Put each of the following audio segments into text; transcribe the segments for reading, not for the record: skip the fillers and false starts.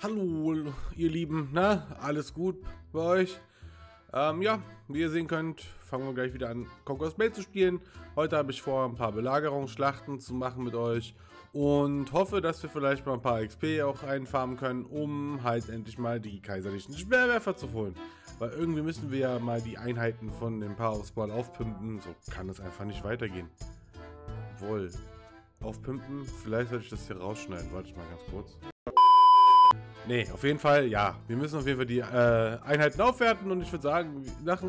Hallo, ihr Lieben, na, alles gut bei euch? Ja, wie ihr sehen könnt, fangen wir gleich wieder an, Conqueror's Blade zu spielen. Heute habe ich vor, ein paar Belagerungsschlachten zu machen mit euch und hoffe, dass wir vielleicht mal ein paar XP auch einfarmen können, um halt endlich mal die kaiserlichen Speerwerfer zu holen. Weil irgendwie müssen wir ja mal die Einheiten von dem Powersport aufpimpen, so kann es einfach nicht weitergehen. Obwohl, aufpimpen, vielleicht sollte ich das hier rausschneiden, warte ich mal ganz kurz. Nee, auf jeden Fall, ja. Wir müssen auf jeden Fall die Einheiten aufwerten und ich würde sagen, nach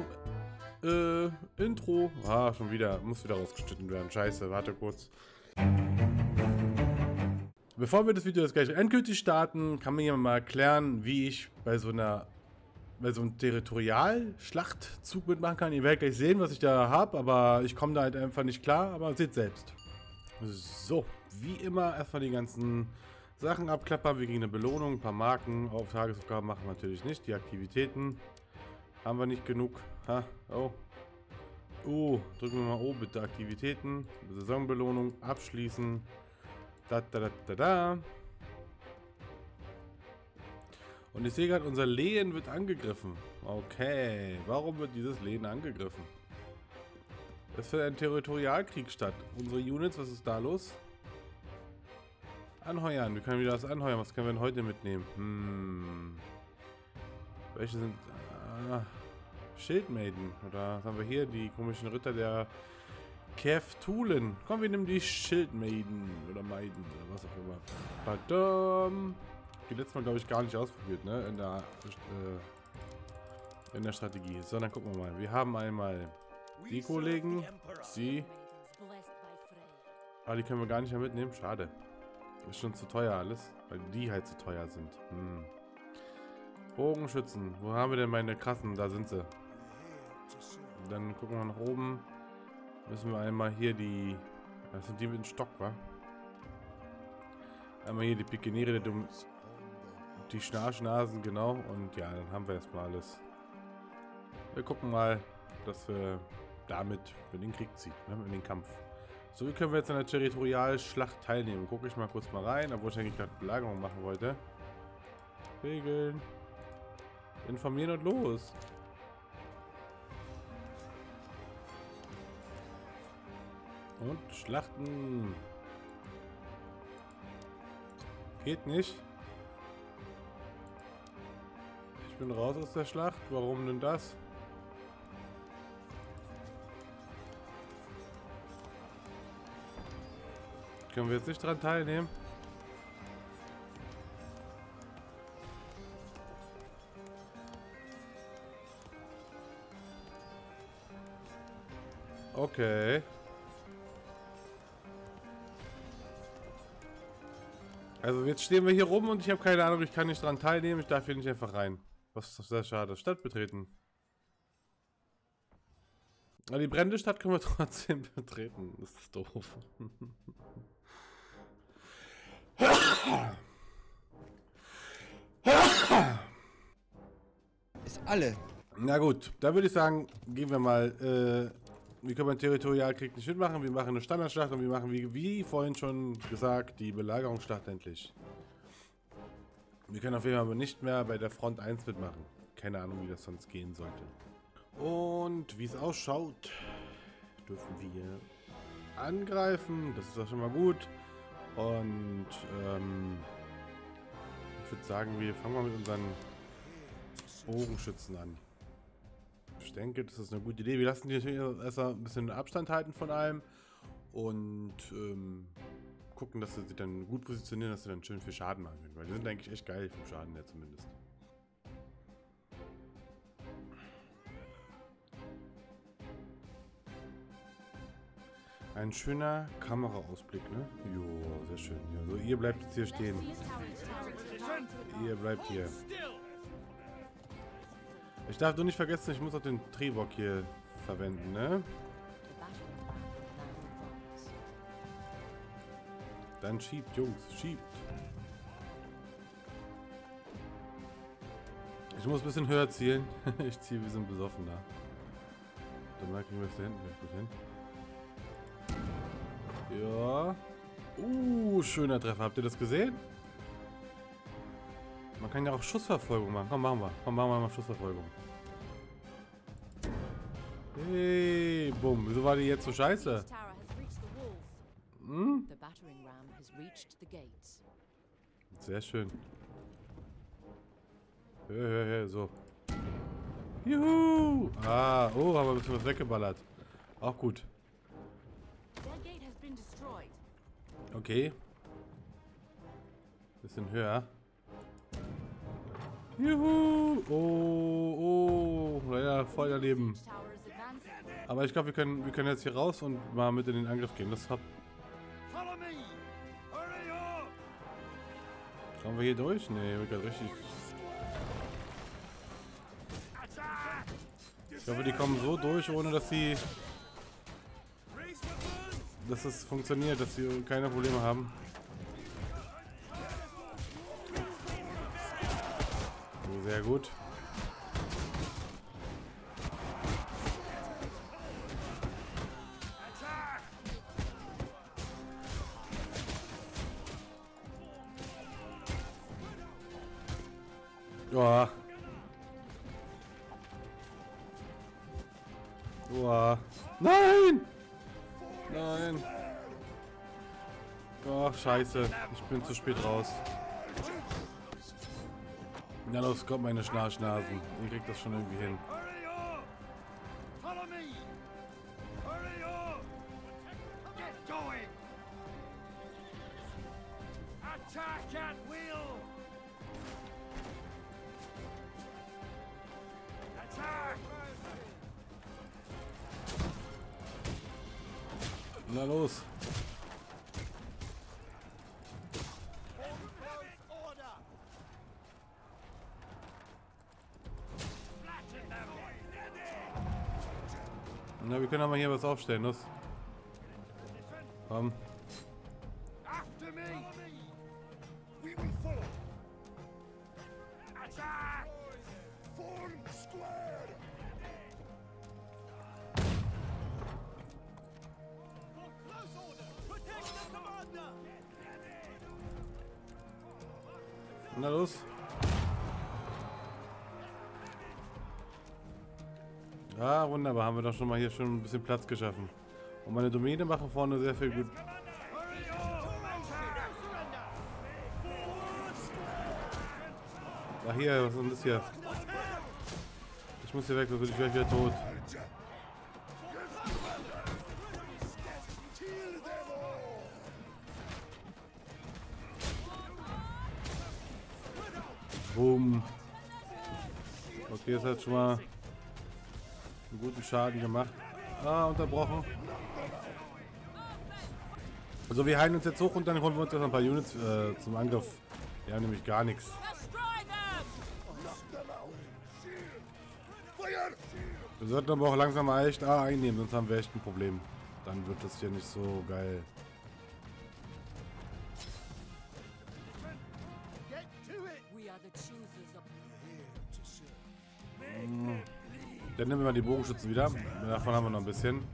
dem Intro... Ah, schon wieder. Muss wieder rausgeschnitten werden. Scheiße, warte kurz. Bevor wir das Video jetzt gleich endgültig starten, kann mir jemand mal erklären, wie ich bei so einem Territorialschlachtzug mitmachen kann. Ihr werdet gleich sehen, was ich da habe, aber ich komme da halt einfach nicht klar, aber seht selbst. So, wie immer erstmal die ganzen... Sachen abklappern, wir kriegen eine Belohnung, ein paar Marken, auf Tagesaufgaben machen wir natürlich nicht, die Aktivitäten haben wir nicht genug. Ha, oh. Oh, drücken wir mal O, bitte Aktivitäten, Saisonbelohnung, abschließen, Und ich sehe gerade, unser Lehen wird angegriffen. Okay, warum wird dieses Lehen angegriffen? Es findet ein Territorialkrieg statt. Unsere Units, was ist da los? Anheuern, wir können wieder was anheuern. Was können wir denn heute mitnehmen? Welche sind... Schildmaiden. Oder was haben wir hier? Die komischen Ritter der Kevthulen. Komm, wir nehmen die Schildmaiden. Oder Maiden. Oder was auch immer. Badum. Die letzte Mal, glaube ich, gar nicht ausprobiert, ne? In der Strategie. So, dann gucken wir mal. Wir haben einmal die Kollegen. Die... Ah, die können wir gar nicht mehr mitnehmen. Schade. Ist schon zu teuer alles, weil die halt zu teuer sind. Bogenschützen, wo haben wir denn meine krassen? Da sind sie. Und dann gucken wir nach oben. Müssen wir einmal hier die... Das sind die mit dem Stock, wa? Einmal hier die Pikeniere, der dumm... Die Schnarchnasen, genau. Und ja, dann haben wir erstmal alles. Wir gucken mal, dass wir damit in den Krieg ziehen, in den Kampf. So, wie können wir jetzt an der Territorialschlacht teilnehmen? Gucke ich mal kurz mal rein, obwohl ich eigentlich gerade Belagerung machen wollte. Regeln. Informieren und los. Und Schlachten. Geht nicht. Ich bin raus aus der Schlacht. Warum denn das? Können wir jetzt nicht dran teilnehmen? Okay. Also jetzt stehen wir hier rum und ich habe keine Ahnung, ich kann nicht dran teilnehmen, ich darf hier nicht einfach rein. Was ist sehr schade. Stadt betreten. Die brennende Stadt können wir trotzdem betreten. Das ist doof. Ist alle. Na gut, da würde ich sagen, gehen wir mal. Wir können einen Territorialkrieg nicht mitmachen. Wir machen eine Standardschlacht und wir machen, wie vorhin schon gesagt, die Belagerungsschlacht endlich. Wir können auf jeden Fall nicht mehr bei der Front 1 mitmachen. Keine Ahnung, wie das sonst gehen sollte. Und wie es ausschaut, dürfen wir angreifen. Das ist doch schon mal gut. Und ich würde sagen, wir fangen mal mit unseren Bogenschützen an. Ich denke, das ist eine gute Idee. Wir lassen die natürlich erstmal ein bisschen Abstand halten von allem. Und gucken, dass wir sie dann gut positionieren, dass sie dann schön viel Schaden machen können. Weil die sind eigentlich echt geil vom Schaden her zumindest. Ein schöner Kameraausblick, ne? Jo, sehr schön. Also ihr bleibt jetzt hier stehen. Ihr bleibt hier. Ich darf nur nicht vergessen, ich muss auch den Tribok hier verwenden, ne? Dann schiebt, Jungs, schiebt. Ich muss ein bisschen höher zielen. Ich ziehe wie so ein Besoffener. Dann merke ich, was da hinten ist. Hin. Ja. Schöner Treffer. Habt ihr das gesehen? Man kann ja auch Schussverfolgung machen. Komm, machen wir. Komm, machen wir mal Schussverfolgung. Hey, bumm. Wieso war die jetzt so scheiße? Hm? Sehr schön. So. Juhu! Ah, oh, haben wir ein bisschen was weggeballert. Auch gut. Okay. Bisschen höher. Juhu! Oh, oh. Leider voll daneben. Aber ich glaube, wir können jetzt hier raus und mal mit in den Angriff gehen. Das hat. Kommen wir hier durch? Nee, wir können richtig. Ich hoffe, die kommen so durch, ohne dass sie. Dass es funktioniert, dass sie keine Probleme haben. Sehr gut. Uah. Uah. Nein! Nein! Ach, scheiße. Ich bin zu spät raus. Na los, kommt meine Schnarchnasen. Ihr kriegt das schon irgendwie hin. Na los. Na, wir können aber hier was aufstellen, los. Komm. Na los. Ah, wunderbar. Haben wir doch schon mal hier schon ein bisschen Platz geschaffen. Und meine Domäne machen vorne sehr viel gut. Ach hier, was ist denn das hier? Ich muss hier weg, sonst bin ich gleich wieder tot. Boom. Okay, das hat schon mal einen guten Schaden gemacht. Ah, unterbrochen. Also wir heilen uns jetzt hoch und dann holen wir uns jetzt ein paar Units zum Angriff. Wir haben nämlich gar nichts. Wir sollten aber auch langsam mal echt A einnehmen, sonst haben wir echt ein Problem. Dann wird das hier nicht so geil. Dann nehmen wir mal die Bogenschützen wieder. Davon haben wir noch ein bisschen.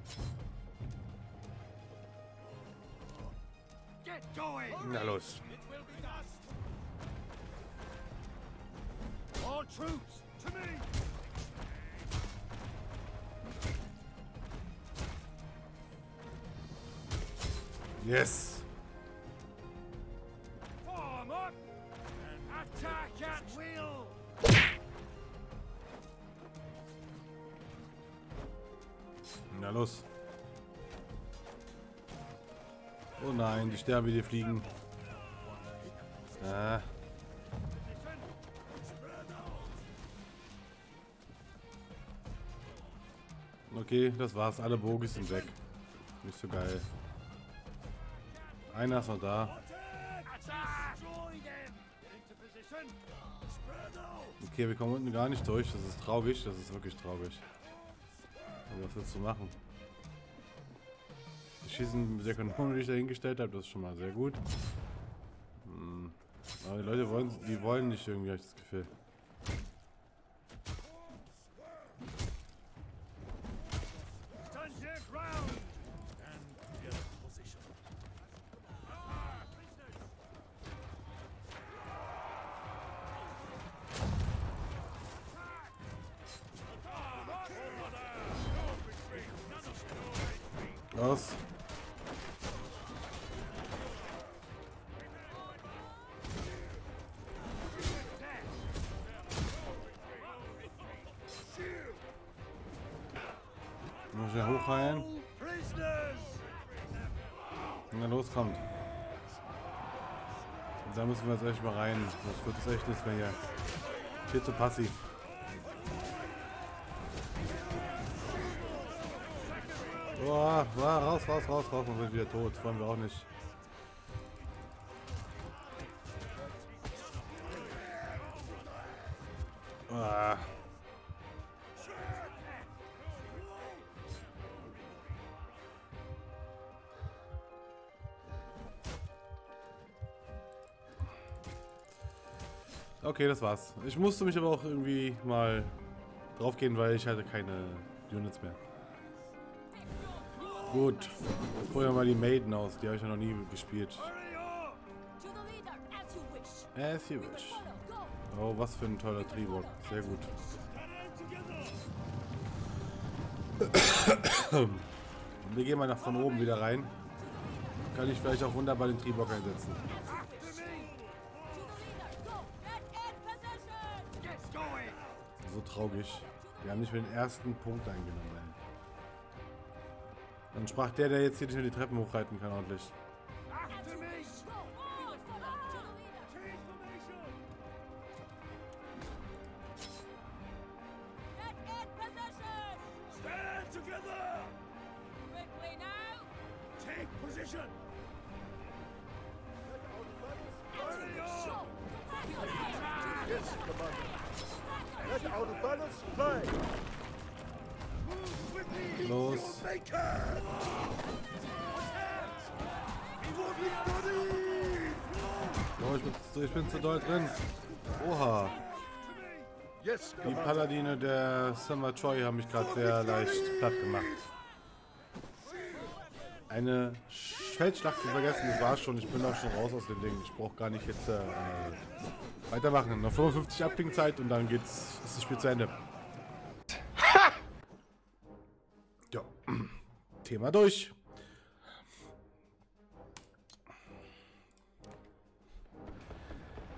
Na los. Yes. Na los. Oh nein, die Sterne, die fliegen. Ah. Okay, das war's. Alle Bogis sind weg. Nicht so geil. Einer ist noch da. Okay, wir kommen unten gar nicht durch. Das ist traurig. Das ist wirklich traurig. Aber was willst du machen? Die schießen mit der Kanone, die ich dahingestellt habe. Das ist schon mal sehr gut. Hm. Aber die Leute wollen, die wollen nicht irgendwie, habe ich das Gefühl. Los. Muss ich ja hochheilen. Na los, kommt. Da müssen wir jetzt echt mal rein. Das wird jetzt echt nichts mehr hier. Viel zu passiv. Boah, raus, und sind wieder tot. Das wollen wir auch nicht. Boah. Okay, das war's. Ich musste mich aber auch irgendwie mal drauf gehen, weil ich hatte keine Units mehr. Gut, probieren wir mal die Maiden aus. Die habe ich ja noch nie gespielt. As you wish. Oh, was für ein toller Tribok. Sehr gut. Wir gehen mal nach von oben wieder rein. Kann ich vielleicht auch wunderbar den Tribok einsetzen. So traurig. Wir haben nicht mehr den ersten Punkt eingenommen. Ey. Dann sprach der jetzt hier nicht mehr die Treppen hochreiten kann, ordentlich. Los. Oh, ich bin zu doll drin. Oha. Die Paladine der Summer Troy haben mich gerade sehr leicht platt gemacht. Eine Feldschlacht zu vergessen, das war's schon. Ich bin auch schon raus aus dem Ding. Ich brauche gar nicht jetzt weitermachen. Noch 55 Abklingzeit und dann ist das Spiel zu Ende. Ja, Thema durch.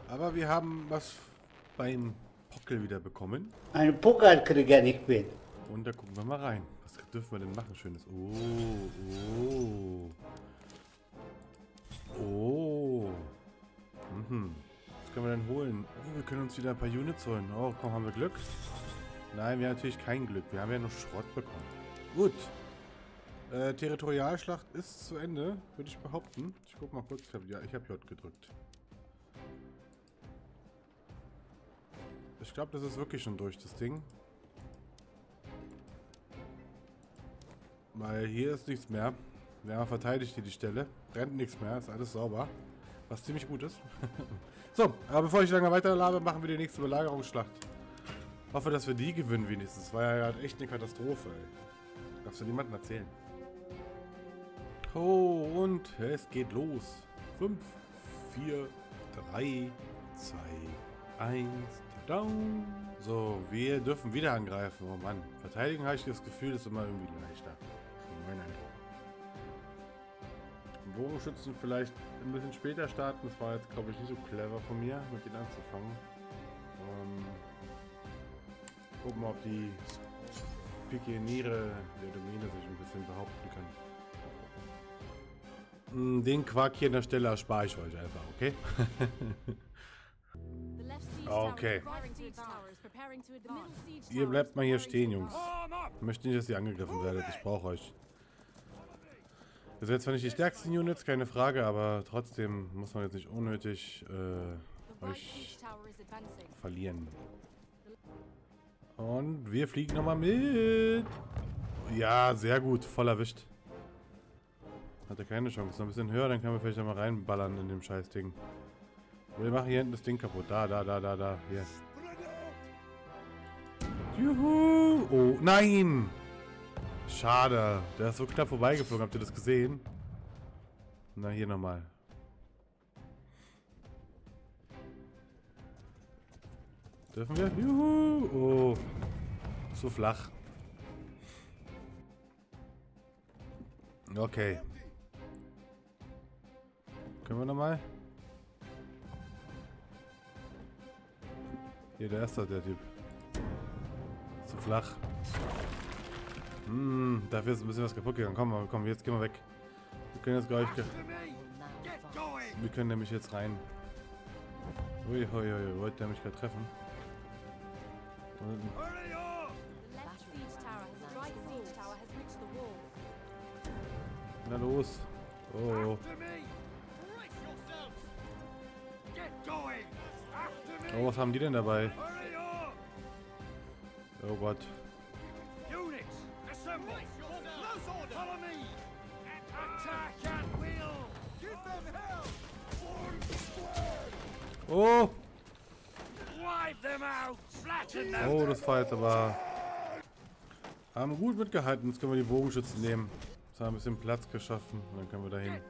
Aber wir haben was beim Pockel wieder bekommen. Ein Pockel kriege ich mit. Und da gucken wir mal rein. Was dürfen wir denn machen? Schönes. Oh. Oh. Mhm. Was können wir denn holen? Oh, wir können uns wieder ein paar Units holen. Oh, komm, haben wir Glück? Nein, wir haben natürlich kein Glück. Wir haben ja nur Schrott bekommen. Gut. Territorialschlacht ist zu Ende, würde ich behaupten. Ich guck mal kurz. Ja, ich habe J gedrückt. Ich glaube, das ist wirklich schon durch, das Ding. Weil hier ist nichts mehr. Wir haben verteidigt hier die Stelle. Brennt nichts mehr, ist alles sauber. Was ziemlich gut ist. So, aber bevor ich lange weiterlabe, machen wir die nächste Belagerungsschlacht. Hoffe, dass wir die gewinnen wenigstens. War ja gerade echt eine Katastrophe, ey. Darfst du niemandem erzählen. Oh, und es geht los. 5, 4, 3, 2, 1... Down. So, wir dürfen wieder angreifen. Oh Mann, verteidigen habe ich das Gefühl, ist immer irgendwie leichter. Mein Eindruck. Bogenschützen vielleicht ein bisschen später starten. Das war jetzt, glaube ich, nicht so clever von mir, mit denen anzufangen. Gucken wir, ob die Pikeniere der Domäne sich ein bisschen behaupten können. Den Quark hier an der Stelle erspare ich euch einfach, okay? Okay. Ihr bleibt mal hier stehen, Jungs. Ich möchte nicht, dass ihr angegriffen werdet. Ich brauche euch. Das sind jetzt zwar nicht die stärksten Units, keine Frage, aber trotzdem muss man jetzt nicht unnötig euch verlieren. Und wir fliegen nochmal mit. Ja, sehr gut. Voll erwischt. Hat er keine Chance. Noch ein bisschen höher, dann können wir vielleicht nochmal reinballern in dem Scheißding. Wir machen hier hinten das Ding kaputt. Da. Hier. Juhu. Oh, nein. Schade. Der ist so knapp vorbeigeflogen. Habt ihr das gesehen? Na, hier nochmal. Dürfen wir? Juhu. Oh. So flach. Okay. Können wir nochmal? Hier, der erste, der Typ. Zu flach. Dafür ist ein bisschen was kaputt gegangen. Komm, jetzt gehen wir weg. Wir können jetzt gleich... Wir können nämlich jetzt rein. Uiuiui, wollte der mich gerade treffen? Na los. Oh. Oh, was haben die denn dabei? Oh Gott. Oh! Oh, das war jetzt aber... Haben gut mitgehalten. Jetzt können wir die Bogenschützen nehmen. Jetzt haben wir ein bisschen Platz geschaffen. Und dann können wir dahin.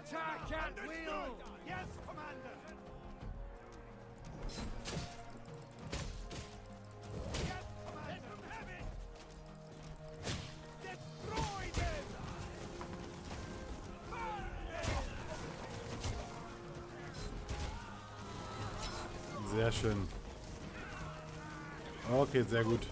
Attack and wheel! Yes, Commander! Yes, Commander! Let them have it! Destroy them! Burn them! Sehr schön. Okay, sehr gut.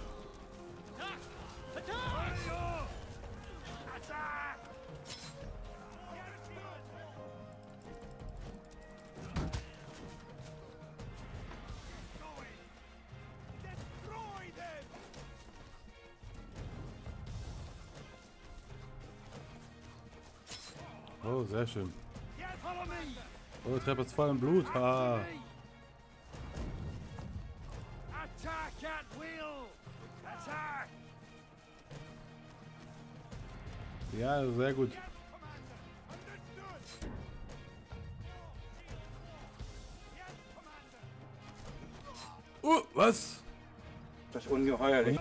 Oh, sehr schön. Oh, die Treppe ist voll im Blut. Ah. Ja, sehr gut. Oh, was? Das ist ungeheuerlich.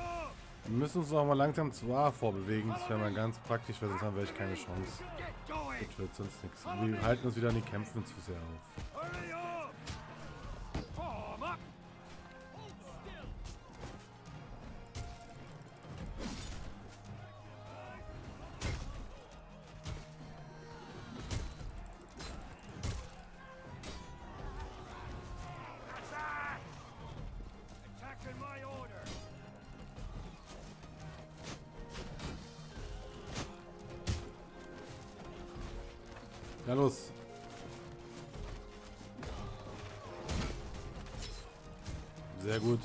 Wir müssen uns noch mal langsam zwar vorbewegen. Das wäre mal ganz praktisch, weil sonst haben wir echt keine Chance. Das wird sonst nichts. Wir halten uns wieder an die Kämpfen zu sehr auf. Na los. Sehr gut.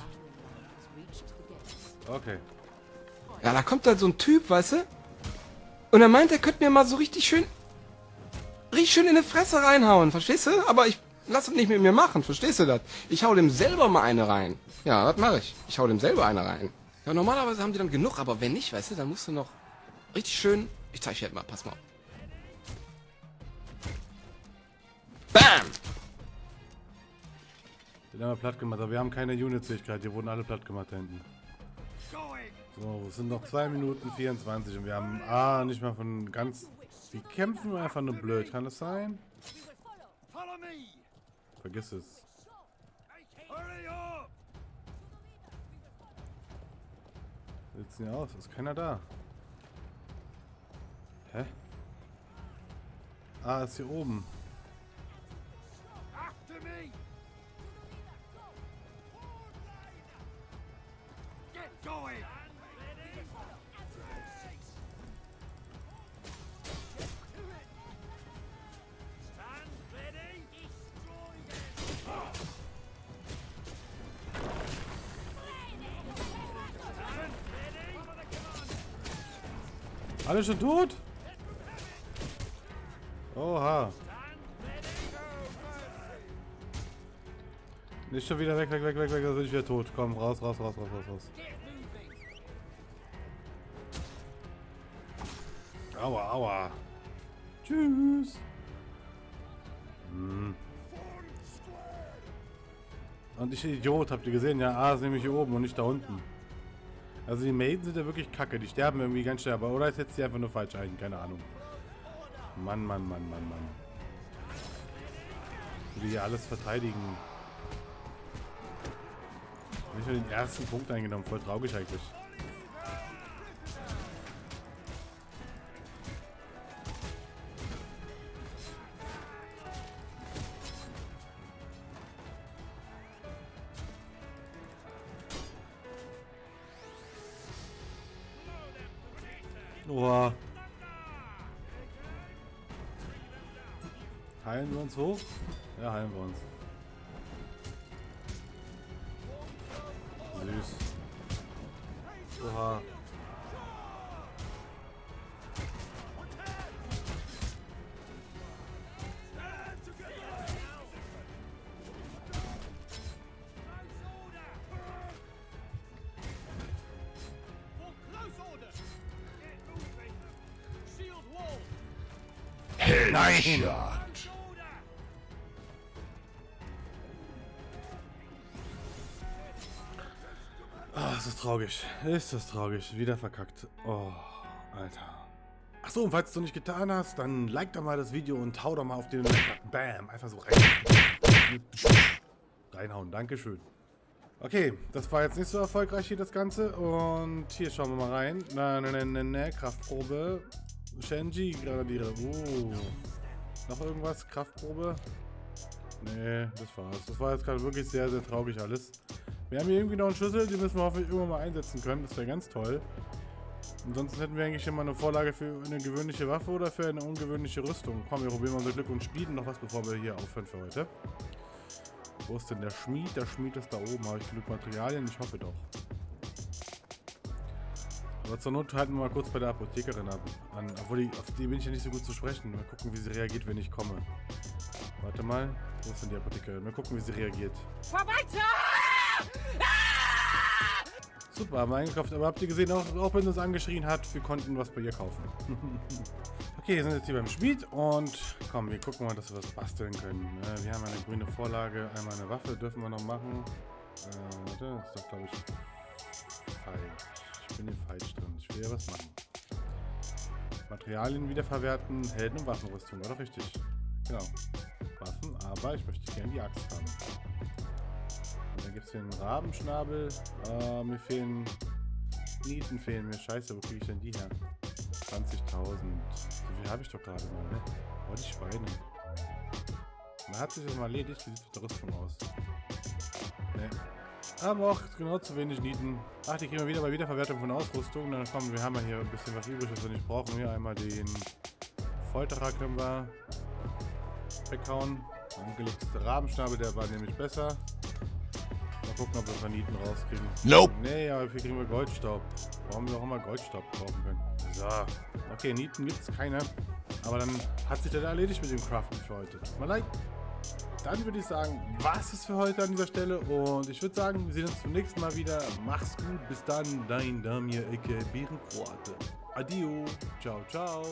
Okay. Ja, da kommt dann so ein Typ, weißt du? Und er meint, er könnte mir mal so richtig schön in die Fresse reinhauen, verstehst du? Aber ich lass das nicht mit mir machen, verstehst du das? Ich hau dem selber mal eine rein. Ja, das mache ich. Ich hau dem selber eine rein. Ja, normalerweise haben die dann genug, aber wenn nicht, weißt du, dann musst du noch richtig schön... Ich zeig dir halt mal, pass mal auf. Den haben wir platt gemacht, aber wir haben keine Unit-Fähigkeit. Die wurden alle platt gemacht da hinten. So, es sind noch 2 Minuten 24 und wir haben nicht mehr von ganz... Die kämpfen einfach nur blöd, kann das sein? Vergiss es. Wie sieht's denn hier aus? Ist keiner da? Hä? Ah, ist hier oben. Alle schon tot? Oha. Nicht schon wieder weg, da bin ich wieder tot. Komm, raus. Aua. Tschüss. Und ich Idiot, habt ihr gesehen? Ja, ist nämlich hier oben und nicht da unten. Also die Maiden sind ja wirklich kacke, die sterben irgendwie ganz schnell, aber oder ist jetzt die einfach nur falsch ein, keine Ahnung. Mann. Die hier alles verteidigen. Hab ich nur den ersten Punkt eingenommen. Voll traurig eigentlich. Oha. Heilen wir uns hoch? Ja, heilen wir uns. Süß. Oha. Nein! Ah, ist das traurig. Ist das traurig. Wieder verkackt. Oh, Alter. Achso, und falls du nicht getan hast, dann like doch mal das Video und hau doch mal auf den... Bam! Einfach so rein. Reinhauen. Dankeschön. Okay, das war jetzt nicht so erfolgreich hier das Ganze. Und hier schauen wir mal rein. Nein. Kraftprobe. Shenji-Granadiere. Noch irgendwas? Kraftprobe? Nee, das war's. Das war jetzt gerade wirklich sehr, sehr traurig alles. Wir haben hier irgendwie noch einen Schlüssel, den müssen wir hoffentlich irgendwann mal einsetzen können. Das wäre ganz toll. Ansonsten hätten wir eigentlich immer eine Vorlage für eine gewöhnliche Waffe oder für eine ungewöhnliche Rüstung. Komm, wir probieren mal unser Glück und schmieden noch was, bevor wir hier aufhören für heute. Wo ist denn der Schmied? Der Schmied ist da oben. Habe ich genug Materialien? Ich hoffe doch. Aber zur Not halten wir mal kurz bei der Apothekerin an. Obwohl, auf die bin ich ja nicht so gut zu sprechen. Mal gucken, wie sie reagiert, wenn ich komme. Warte mal. Wo ist denn die Apothekerin? Mal gucken, wie sie reagiert. Fahr weiter! Ah! Super, haben wir eingekauft. Aber habt ihr gesehen, auch wenn sie uns angeschrien hat, wir konnten was bei ihr kaufen. Okay, wir sind jetzt hier beim Schmied. Und komm, wir gucken mal, dass wir was basteln können. Wir haben eine grüne Vorlage. Einmal eine Waffe dürfen wir noch machen. Warte, das ist doch, glaube ich, falsch. Ich bin hier falsch drin. Ich will ja was machen. Materialien wiederverwerten, Helden- und Waffenrüstung, war doch richtig. Genau. Waffen, aber ich möchte gerne die Axt haben. Und dann gibt es hier einen Rabenschnabel. Mir fehlen... Nieten fehlen mir. Scheiße, wo kriege ich denn die her? 20.000. So viel habe ich doch gerade mal, ne? Oh, die Schweine. Man hat sich das mal erledigt. Wie sieht die Rüstung aus? Ne. Haben auch genau zu wenig Nieten. Ach, die kriegen wir wieder bei Wiederverwertung von Ausrüstung. Dann kommen wir, haben ja hier ein bisschen was übrig, was wir nicht brauchen. Hier einmal den Folterer können wir weghauen. Der angelegte Rabenschnabel, der war nämlich besser. Mal gucken, ob wir ein paar Nieten rauskriegen. Nope. Nee, aber hier kriegen wir Goldstaub. Warum wir auch immer Goldstaub kaufen können. So. Okay, Nieten gibt es keine. Aber dann hat sich das erledigt mit dem Craften für heute. Tut mir leid. Dann würde ich sagen, was ist für heute an dieser Stelle und ich würde sagen, wir sehen uns zum nächsten Mal wieder. Mach's gut, bis dann, dein Damir, aka Bärenkroate. Adio, ciao, ciao.